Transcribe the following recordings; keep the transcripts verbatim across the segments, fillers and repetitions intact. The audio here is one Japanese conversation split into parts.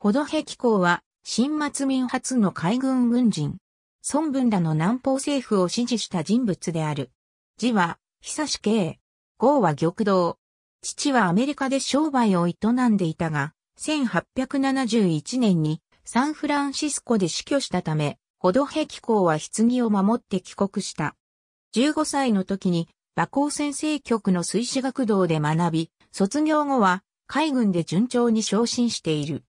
ホドヘ機構は、新末民初の海軍軍人。孫文らの南方政府を支持した人物である。字は、久し慶。号は玉堂。父はアメリカで商売を営んでいたが、せんはっぴゃくななじゅういちねんにサンフランシスコで死去したため、ホドヘ機構は棺を守って帰国した。じゅうごさいの時に、馬高専制局の水史学堂で学び、卒業後は海軍で順調に昇進している。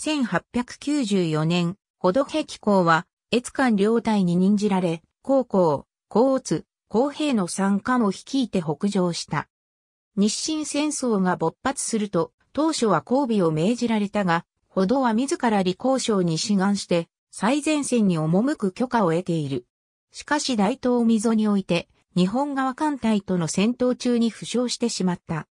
せんはっぴゃくきゅうじゅうよねん、ホドヘ機構は、越韓両隊に任じられ、黄興、江津、江平の参加も率いて北上した。日清戦争が勃発すると、当初は交尾を命じられたが、ホドは自ら李鴻章に志願して、最前線に赴く許可を得ている。しかし大東溝において、日本側艦隊との戦闘中に負傷してしまった。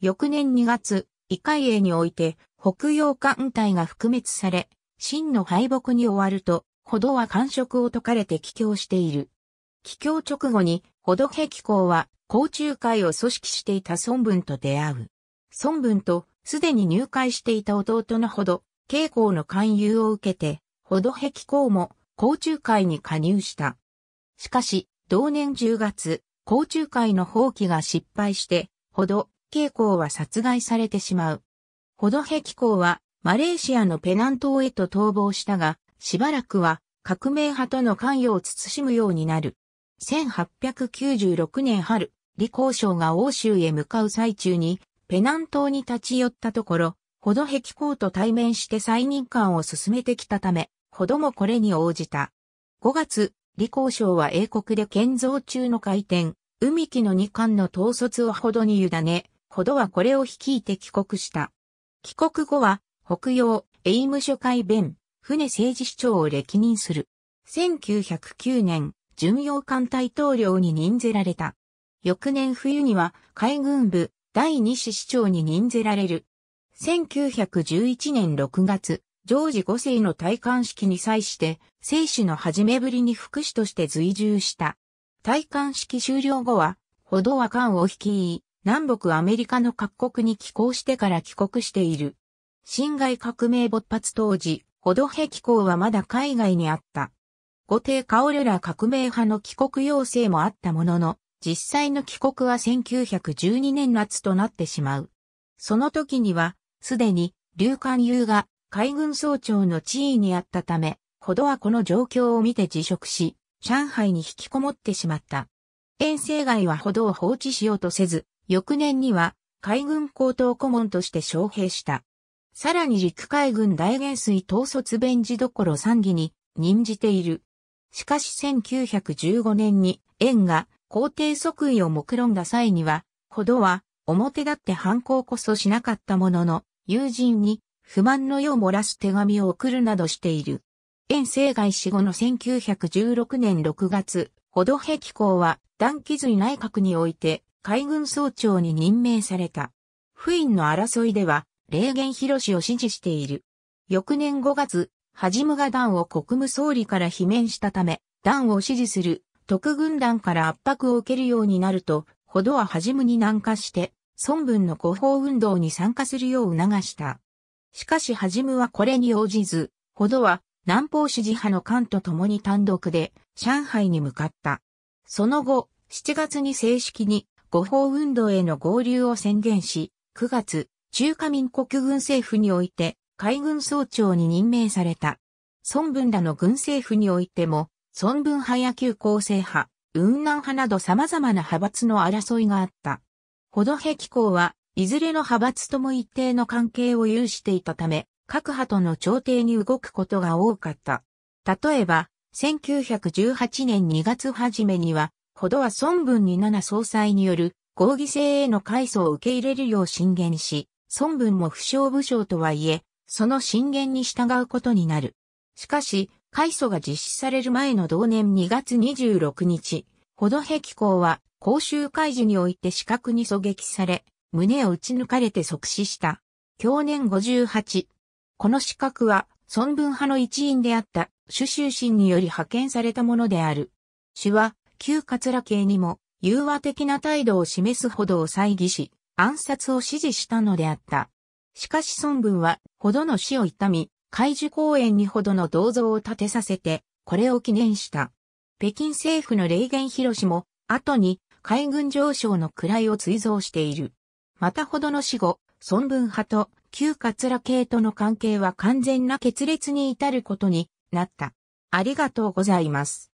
翌年にがつ、イ海英において、北洋艦隊が覆滅され、清の敗北に終わると、ホドは官職を解かれて帰郷している。帰郷直後に、ホドヘ機構は、交中会を組織していた孫文と出会う。孫文と、すでに入会していた弟のホド、慶光の勧誘を受けて、ホドヘ機構も、交中会に加入した。しかし、同年じゅうがつ、交中会の蜂起が失敗して、ホド、慶光は殺害されてしまう。ホドヘ機構は、マレーシアのペナン島へと逃亡したが、しばらくは革命派との関与を慎むようになる。せんはっぴゃくきゅうじゅうろくねん春、李鴻章が欧州へ向かう最中にペナン島に立ち寄ったところ、ホドヘ機構と対面して再任官を進めてきたため、ホドもこれに応じた。ごがつ、李鴻章は英国で建造中の回転、海機のにかんの統率をホドに委ね、ホドはこれを率いて帰国した。帰国後は北洋英務所改弁。船政治市長を歴任する。せんきゅうひゃくきゅうねん、巡洋艦隊統領に任ぜられた。翌年冬には海軍部だいに師師長に任ぜられる。せんきゅうひゃくじゅういちねんろくがつ、ジョージご世の戴冠式に際して、世史の始めぶりに副使として随従した。戴冠式終了後は、ホドは艦を率い、南北アメリカの各国に寄港してから帰国している。辛亥革命勃発当時、ホドヘ機構はまだ海外にあった。後手薫ら革命派の帰国要請もあったものの、実際の帰国はせんきゅうひゃくじゅうにねん夏となってしまう。その時には、すでに、劉慣友が海軍総長の地位にあったため、ホドはこの状況を見て辞職し、上海に引きこもってしまった。遠征外はホドを放置しようとせず、翌年には海軍高等顧問として招聘した。さらに陸海軍大元帥統率弁事所参議に任じている。しかしせんきゅうひゃくじゅうごねんに燕が皇帝即位を目論んだ際には、ホドは表立って反抗こそしなかったものの、友人に不満の意を漏らす手紙を送るなどしている。燕盛外死後のせんきゅうひゃくじゅうろくねんろくがつ、ホドヘ機構は段祺瑞内閣において海軍総長に任命された。府院の争いでは、黎元博を支持している。翌年ごがつ、ハジムが段を国務総理から罷免したため、段を支持する特軍団から圧迫を受けるようになると、ホドはハジムに軟化して、孫文の護法運動に参加するよう促した。しかしハジムはこれに応じず、ホドは南方支持派の艦と共に単独で上海に向かった。その後、しちがつに正式に護法運動への合流を宣言し、くがつ、中華民国軍政府において海軍総長に任命された。孫文らの軍政府においても、孫文派や旧厚生派、雲南派など様々な派閥の争いがあった。ホドヘ機構はいずれの派閥とも一定の関係を有していたため、各派との調停に動くことが多かった。例えば、せんきゅうひゃくじゅうはちねんにがつ初めには、ホドは孫文に七総裁による合議制への改組を受け入れるよう進言し、孫文も不肖武将とはいえ、その進言に従うことになる。しかし、改組が実施される前の同年にがつにじゅうろくにち、ホドヘ機構は、広州海事において刺客に狙撃され、胸を撃ち抜かれて即死した。享年ごじゅうはち。この刺客は、孫文派の一員であった、朱修臣により派遣されたものである。朱は、旧桂系にも、融和的な態度を示すほどを猜疑し、暗殺を指示したのであった。しかし孫文は、ほどの死を悼み、海珠公園にほどの銅像を建てさせて、これを記念した。北京政府の霊源広も、後に海軍上将の位を追贈している。またほどの死後、孫文派と旧桂系との関係は完全な決裂に至ることになった。ありがとうございます。